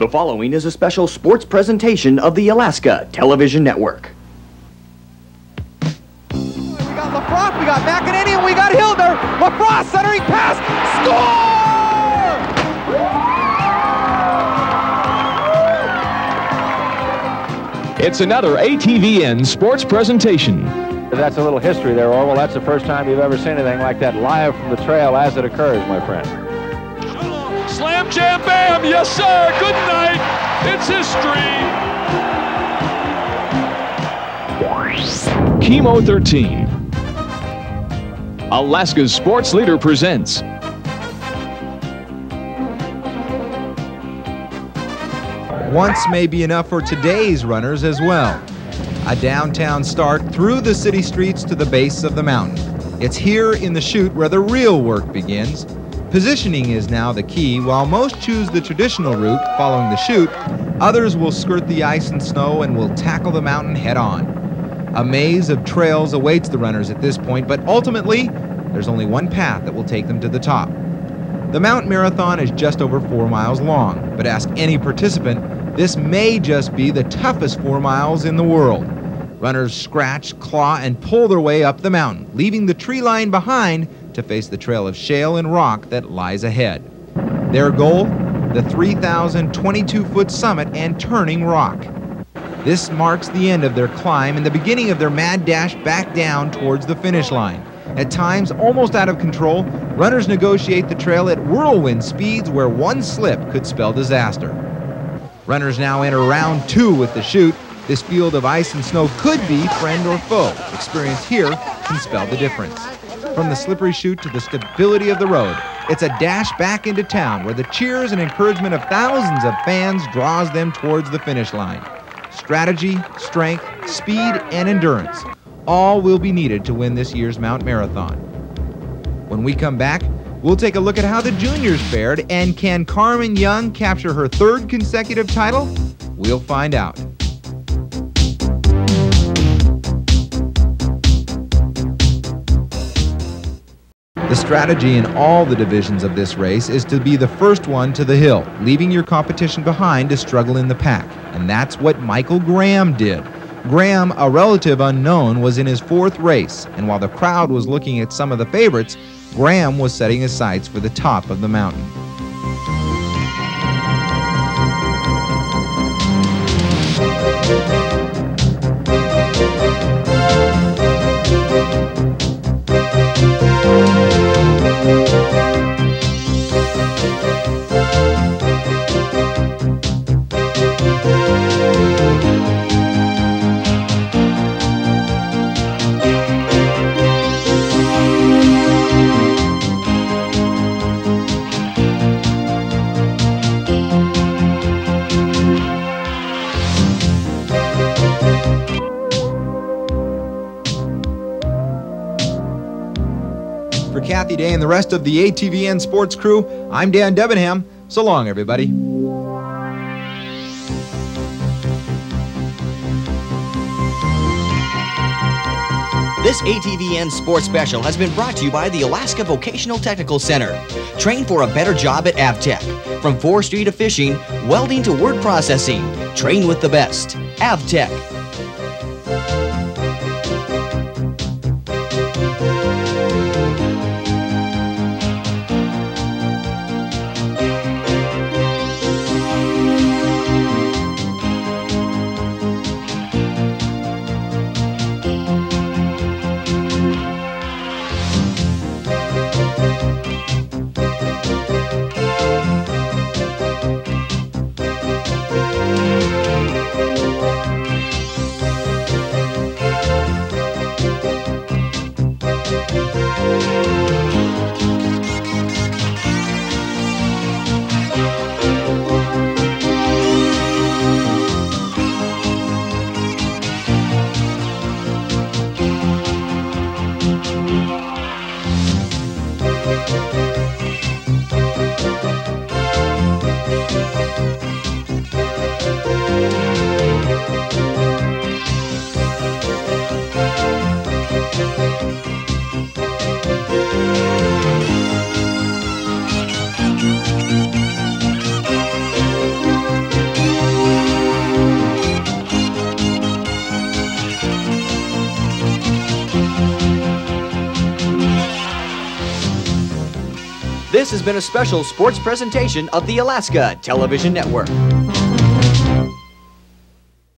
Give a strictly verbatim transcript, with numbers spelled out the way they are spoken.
The following is a special sports presentation of the Alaska Television Network. We got LaFroth, we got McEnany, and we got Hilder. LaFroth centering pass, score! It's another A T V N sports presentation. That's a little history there, Orville. That's the first time you've ever seen anything like that live from the trail as it occurs, my friend. Slam, jam, bam. Yes, sir. Good night. It's history. Kimo thirteen. Alaska's sports leader presents. Once may be enough for today's runners as well. A downtown start through the city streets to the base of the mountain. It's here in the chute where the real work begins. Positioning is now the key. While most choose the traditional route following the chute, others will skirt the ice and snow and will tackle the mountain head on. A maze of trails awaits the runners at this point, but ultimately, there's only one path that will take them to the top. The Mount Marathon is just over four miles long, but ask any participant, this may just be the toughest four miles in the world. Runners scratch, claw, and pull their way up the mountain, leaving the tree line behind to face the trail of shale and rock that lies ahead. Their goal, the three thousand twenty-two foot summit and turning rock. This marks the end of their climb and the beginning of their mad dash back down towards the finish line. At times, almost out of control, runners negotiate the trail at whirlwind speeds where one slip could spell disaster. Runners now enter round two with the chute. This field of ice and snow could be friend or foe. Experience here can spell the difference. From the slippery chute to the stability of the road, it's a dash back into town where the cheers and encouragement of thousands of fans draws them towards the finish line. Strategy, strength, speed, and endurance, all will be needed to win this year's Mount Marathon. When we come back, we'll take a look at how the juniors fared, and can Carmen Young capture her third consecutive title? We'll find out. The strategy in all the divisions of this race is to be the first one to the hill, leaving your competition behind to struggle in the pack. And that's what Michael Graham did. Graham, a relative unknown, was in his fourth race, and while the crowd was looking at some of the favorites, Graham was setting his sights for the top of the mountain. For Kathy Day and the rest of the A T V N sports crew, I'm Dan Debenham. So long, everybody. This A T V N sports special has been brought to you by the Alaska Vocational Technical Center. Train for a better job at AvTech. From forestry to fishing, welding to word processing, train with the best. AvTech. This has been a special sports presentation of the Alaska Television Network.